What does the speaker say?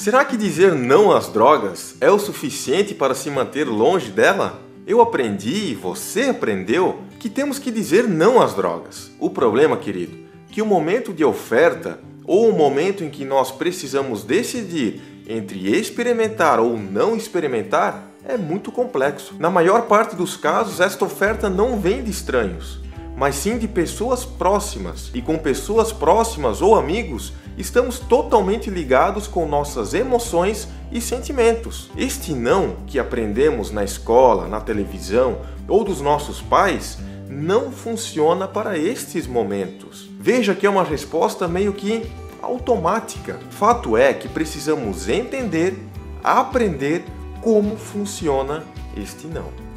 Será que dizer não às drogas é o suficiente para se manter longe dela? Eu aprendi, você aprendeu, que temos que dizer não às drogas. O problema, querido, é que o momento de oferta ou o momento em que nós precisamos decidir entre experimentar ou não experimentar é muito complexo. Na maior parte dos casos, esta oferta não vem de estranhos, mas sim de pessoas próximas. E com pessoas próximas ou amigos, estamos totalmente ligados com nossas emoções e sentimentos. Este não que aprendemos na escola, na televisão ou dos nossos pais não funciona para estes momentos. Veja que é uma resposta meio que automática. Fato é que precisamos entender, aprender como funciona este não.